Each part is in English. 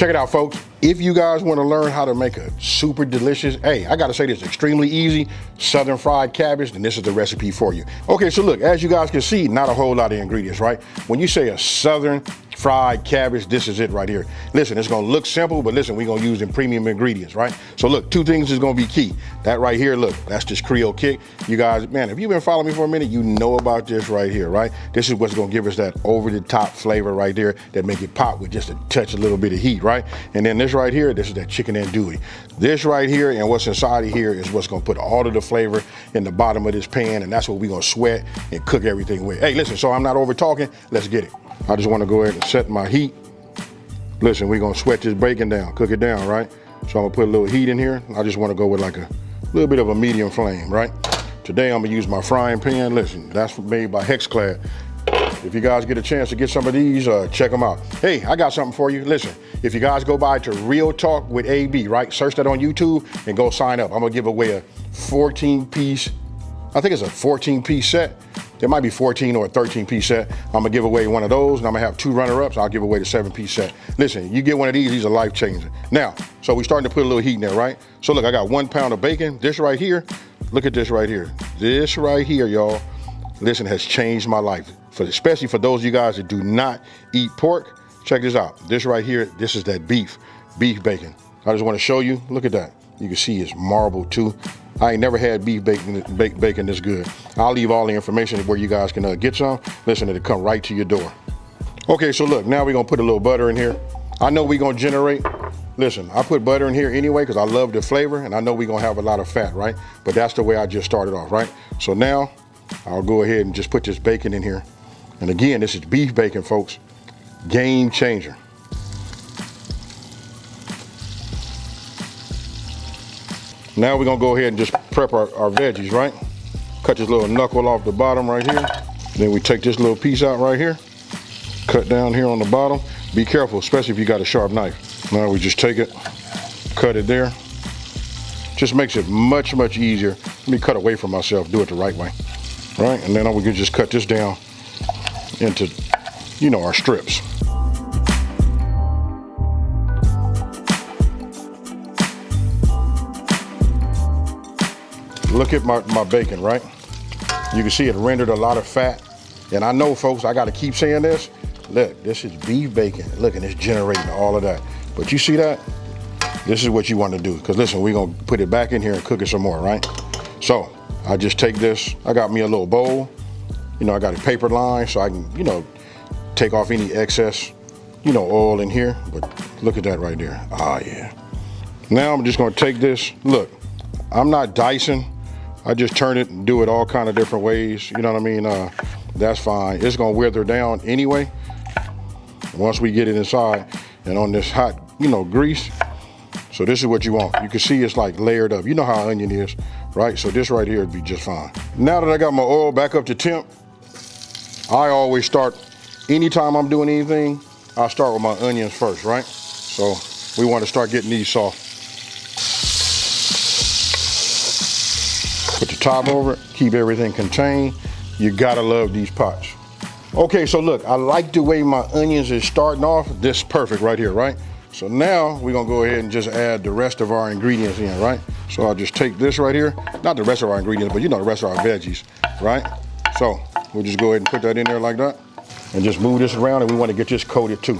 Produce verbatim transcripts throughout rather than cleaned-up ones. Check it out, folks. If you guys want to learn how to make a super delicious, hey, I got to say this, extremely easy Southern fried cabbage, then this is the recipe for you. Okay, so look, as you guys can see, not a whole lot of ingredients, right? When you say a Southern fried cabbage, this is it right here. Listen, it's going to look simple, but listen, we're going to use them premium ingredients, right? So look, two things is going to be key. That right here, look, that's this Creole Kick. You guys, man, if you've been following me for a minute, you know about this right here, right? This is what's going to give us that over-the-top flavor right there that make it pop with just a touch, a little bit of heat, right? And then this right here, this is that chicken andouille. This right here and what's inside of here is what's going to put all of the flavor in the bottom of this pan, and that's what we're going to sweat and cook everything with. Hey, listen, so I'm not over-talking. Let's get it. I just want to go ahead and set my heat. Listen, we're gonna sweat this bacon down, cook it down, right? So I'm gonna put a little heat in here. I just wanna go with like a little bit of a medium flame, right? Today I'm gonna use my frying pan. Listen, that's made by Hexclad. If you guys get a chance to get some of these, uh, check them out. Hey, I got something for you. Listen, if you guys go by to Real Talk with A B, right? Search that on YouTube and go sign up. I'm gonna give away a fourteen piece, I think it's a fourteen piece set. There might be fourteen or a thirteen piece set. I'm gonna give away one of those, and I'm gonna have two runner-ups. I'll give away the seven piece set. Listen, you get one of these, these are life-changing. Now, so we're starting to put a little heat in there, right? So look, I got one pound of bacon. This right here, look at this right here. This right here, y'all, listen, has changed my life. For, especially for those of you guys that do not eat pork, check this out. This right here, this is that beef, beef bacon. I just wanna show you, look at that. You can see it's marble too. I ain't never had beef bacon, bacon, bacon this good. I'll leave all the information where you guys can uh, get some. Listen, it'll come right to your door. Okay, so look, now we're gonna put a little butter in here. I know we're gonna generate, listen, I put butter in here anyway because I love the flavor and I know we're gonna have a lot of fat, right? But that's the way I just started off, right? So now I'll go ahead and just put this bacon in here. And again, this is beef bacon, folks. Game changer. Now we're gonna go ahead and just prep our, our veggies, right? Cut this little knuckle off the bottom right here. Then we take this little piece out right here, cut down here on the bottom. Be careful, especially if you got a sharp knife. Now we just take it, cut it there. Just makes it much, much easier. Let me cut away from myself, do it the right way. All right, and then we can just cut this down into, you know, our strips. Look at my, my bacon, right? You can see it rendered a lot of fat. And I know, folks, I gotta keep saying this. Look, this is beef bacon. Look, and it's generating all of that. But you see that? This is what you wanna do. Because listen, we're gonna put it back in here and cook it some more, right? So I just take this. I got me a little bowl. You know, I got a paper line so I can, you know, take off any excess, you know, oil in here. But look at that right there. Ah, yeah. Now I'm just gonna take this. Look, I'm not dicing. I just turn it and do it all kind of different ways. You know what I mean? Uh, that's fine. It's gonna wither down anyway. Once we get it inside and on this hot, you know, grease. So this is what you want. You can see it's like layered up. You know how onion is, right? So this right here would be just fine. Now that I got my oil back up to temp, I always start, anytime I'm doing anything, I start with my onions first, right? So we want to start getting these soft. Put the top over it, keep everything contained. You gotta love these pots. Okay, so look, I like the way my onions is starting off. This is perfect right here, right? So now we're gonna go ahead and just add the rest of our ingredients in, right? So I'll just take this right here, not the rest of our ingredients, but you know the rest of our veggies, right? So we'll just go ahead and put that in there like that and just move this around, and we wanna get this coated too.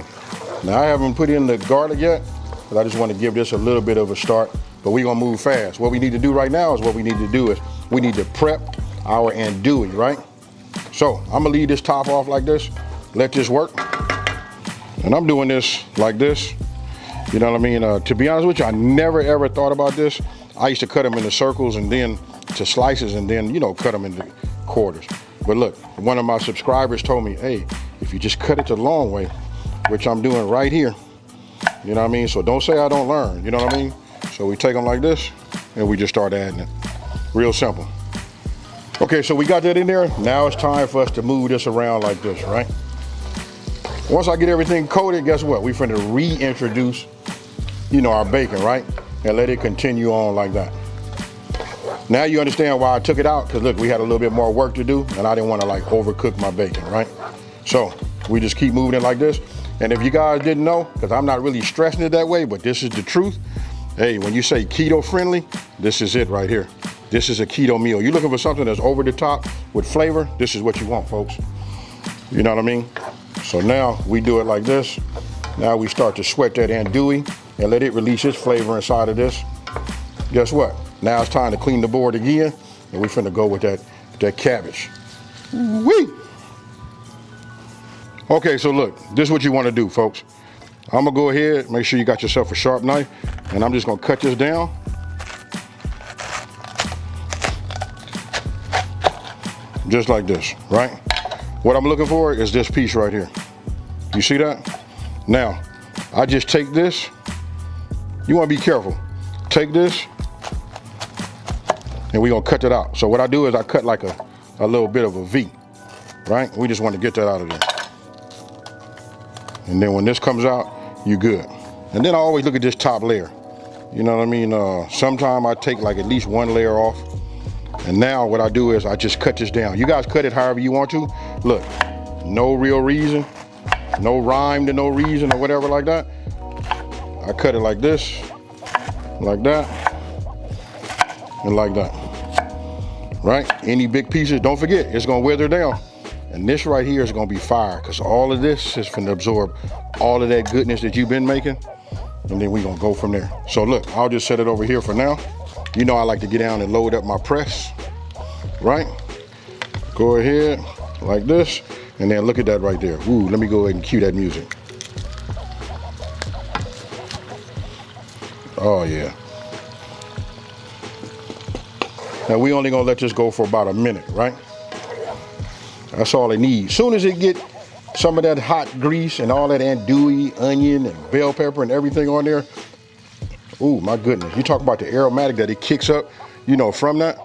Now I haven't put in the garlic yet, but I just wanna give this a little bit of a start. But we're gonna move fast. What we need to do right now is what we need to do is we need to prep our andouille, right? So I'm gonna leave this top off like this, let this work. And I'm doing this like this. You know what I mean? Uh, to be honest with you, I never ever thought about this. I used to cut them into circles and then to slices and then, you know, cut them into quarters. But look, one of my subscribers told me, hey, if you just cut it the long way, which I'm doing right here, you know what I mean? So don't say I don't learn, you know what I mean? So we take them like this and we just start adding it. Real simple. Okay, so we got that in there. Now it's time for us to move this around like this, right? Once I get everything coated, guess what? We're finna reintroduce, you know, our bacon, right? And let it continue on like that. Now you understand why I took it out, because look, we had a little bit more work to do and I didn't wanna like overcook my bacon, right? So we just keep moving it like this. And if you guys didn't know, because I'm not really stressing it that way, but this is the truth. Hey, when you say keto friendly, this is it right here. This is a keto meal. You're looking for something that's over the top with flavor, this is what you want, folks. You know what I mean? So now we do it like this. Now we start to sweat that andouille and let it release its flavor inside of this. Guess what? Now it's time to clean the board again, and we're finna go with that, that cabbage. Whee! Okay, so look, this is what you wanna do, folks. I'm gonna go ahead, make sure you got yourself a sharp knife, and I'm just gonna cut this down. Just like this, right? What I'm looking for is this piece right here. You see that? Now, I just take this. You wanna be careful. Take this, and we're gonna cut it out. So what I do is I cut like a, a little bit of a V, right? We just wanna get that out of there. And then when this comes out, you good. And then I always look at this top layer. You know what I mean? Uh, Sometimes I take like at least one layer off. And now what I do is I just cut this down. You guys cut it however you want to. Look, no real reason, no rhyme to no reason or whatever like that. I cut it like this, like that, and like that, right? Any big pieces, don't forget, it's gonna wither down. And this right here is gonna be fire because all of this is gonna absorb all of that goodness that you've been making. And then we're gonna go from there. So look, I'll just set it over here for now. You know I like to get down and load up my press, right? Go ahead, like this, and then look at that right there. Ooh, let me go ahead and cue that music. Oh yeah. Now we only gonna let this go for about a minute, right? That's all it needs. Soon as it get some of that hot grease and all that andouille, onion, and bell pepper and everything on there, ooh, my goodness. You talk about the aromatic that it kicks up, you know, from that.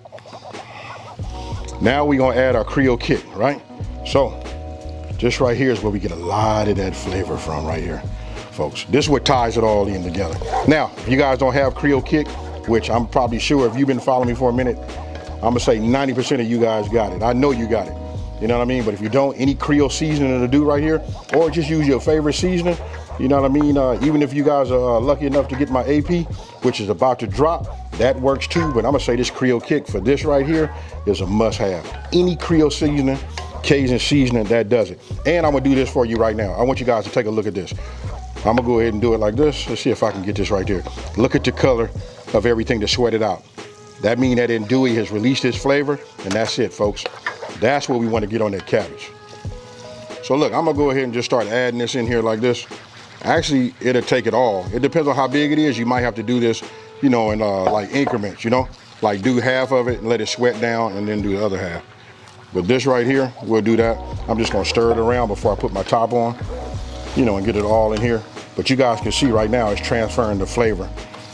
Now we're gonna add our Creole kick, right? So, just right here is where we get a lot of that flavor from right here, folks. This is what ties it all in together. Now, if you guys don't have Creole kick, which I'm probably sure if you've been following me for a minute, I'm gonna say ninety percent of you guys got it. I know you got it, you know what I mean? But if you don't, any Creole seasoning to do right here, or just use your favorite seasoning, you know what I mean? Uh, even if you guys are uh, lucky enough to get my A P, which is about to drop, that works too. But I'm gonna say this Creole kick for this right here is a must have. Any Creole seasoning, Cajun seasoning, that does it. And I'm gonna do this for you right now. I want you guys to take a look at this. I'm gonna go ahead and do it like this. Let's see if I can get this right there. Look at the color of everything that sweated out. That means that andouille has released its flavor, and that's it, folks. That's what we wanna get on that cabbage. So look, I'm gonna go ahead and just start adding this in here like this. Actually, it'll take it all. It depends on how big it is. You might have to do this, you know, in uh, like increments, you know? Like do half of it and let it sweat down and then do the other half. But this right here, we'll do that. I'm just gonna stir it around before I put my top on, you know, and get it all in here. But you guys can see right now, it's transferring the flavor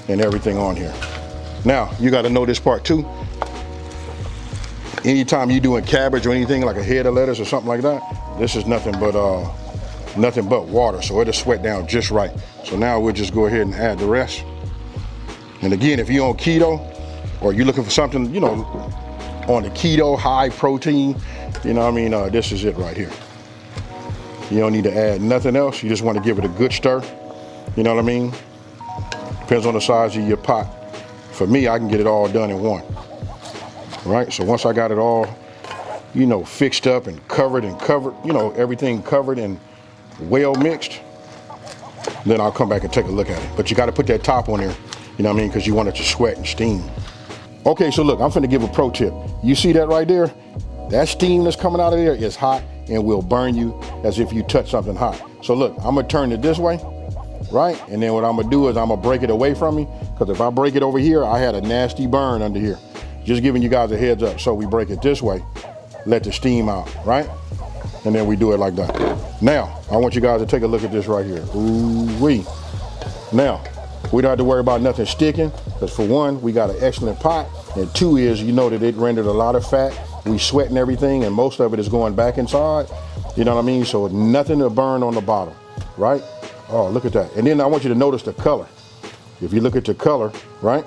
and everything on here. Now, you gotta know this part too. Anytime you're doing cabbage or anything, like a head of lettuce or something like that, this is nothing but, uh, nothing but water, so it'll sweat down just right. So now we'll just go ahead and add the rest. And again, if you're on keto or you're looking for something, you know, on the keto, high protein, you know what I mean, uh, this is it right here. You don't need to add nothing else. You just want to give it a good stir. You know what I mean? Depends on the size of your pot. For me, I can get it all done in one. Right, so once I got it all, you know, fixed up and covered and covered, you know, everything covered and well mixed, then I'll come back and take a look at it. But you got to put that top on there, you know what I mean, because you want it to sweat and steam. Okay, so look, I'm finna give a pro tip. You see that right there? That steam that's coming out of there is hot and will burn you as if you touch something hot. So look, I'm gonna turn it this way, right? And then what I'm gonna do is I'm gonna break it away from me, because if I break it over here, I had a nasty burn under here. Just giving you guys a heads up. So we break it this way, let the steam out, right? And then we do it like that. Now, I want you guys to take a look at this right here. Ooh-wee. Now, we don't have to worry about nothing sticking, because for one, we got an excellent pot, and two is, you know that it rendered a lot of fat. We sweating everything, and most of it is going back inside. You know what I mean? So nothing to burn on the bottom, right? Oh, look at that. And then I want you to notice the color. If you look at the color, right?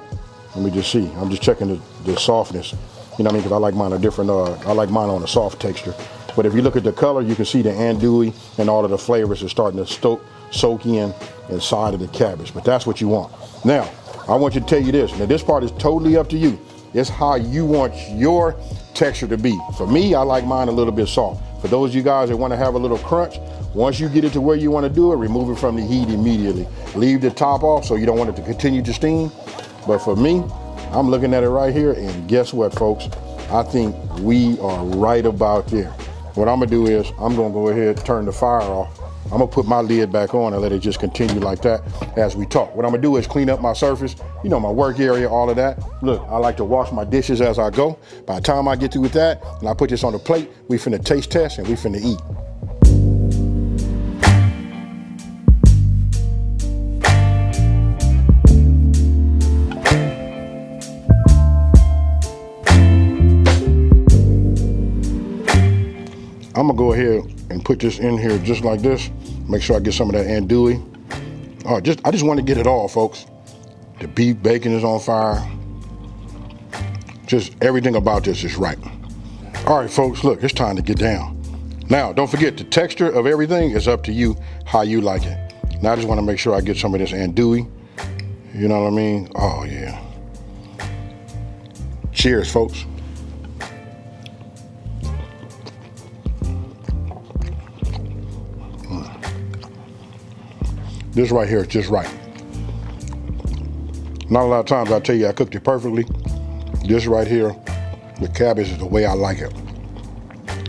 Let me just see. I'm just checking the, the softness. You know what I mean? Because I like mine a different, uh, I like mine on a soft texture. But if you look at the color, you can see the andouille and all of the flavors are starting to stoke, soak in inside of the cabbage. But that's what you want. Now, I want you to tell you this. Now, this part is totally up to you. It's how you want your texture to be. For me, I like mine a little bit soft. For those of you guys that want to have a little crunch, once you get it to where you want to do it, remove it from the heat immediately. Leave the top off so you don't want it to continue to steam. But for me, I'm looking at it right here, and guess what, folks? I think we are right about there. What I'm gonna do is, I'm gonna go ahead and turn the fire off. I'm gonna put my lid back on and let it just continue like that as we talk. What I'm gonna do is clean up my surface, you know, my work area, all of that. Look, I like to wash my dishes as I go. By the time I get through with that, and I put this on the plate, we finna taste test and we finna eat. I'm gonna go ahead and put this in here just like this. Make sure I get some of that andouille. All right, just, I just want to get it all, folks. The beef bacon is on fire. Just everything about this is right. All right, folks, look, it's time to get down. Now, don't forget, the texture of everything is up to you, how you like it. Now, I just want to make sure I get some of this andouille. You know what I mean? Oh, yeah. Cheers, folks. This right here is just right. Not a lot of times I tell you I cooked it perfectly. This right here, the cabbage is the way I like it.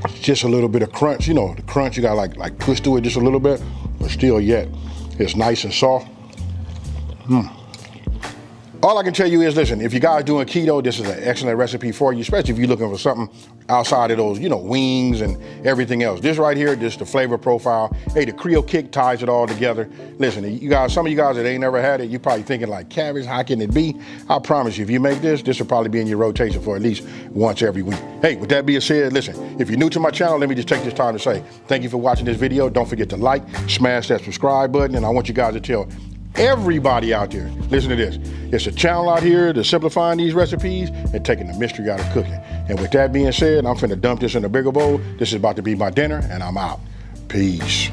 It's just a little bit of crunch, you know, the crunch you gotta like, like push through it just a little bit, but still yet, it's nice and soft. Mm. All I can tell you is, listen, if you guys doing keto, this is an excellent recipe for you, especially if you're looking for something outside of those, you know, wings and everything else. This right here, this is the flavor profile. Hey, the Creole Kick ties it all together. Listen, you guys, some of you guys that ain't never had it, you're probably thinking like, cabbage, how can it be? I promise you, if you make this, this will probably be in your rotation for at least once every week. Hey, with that being said, listen, if you're new to my channel, let me just take this time to say, thank you for watching this video. Don't forget to like, smash that subscribe button, and I want you guys to tell everybody out there, listen to this. It's a channel out here to simplifying these recipes and taking the mystery out of cooking. And with that being said, I'm finna dump this in a bigger bowl. This is about to be my dinner, and I'm out. Peace.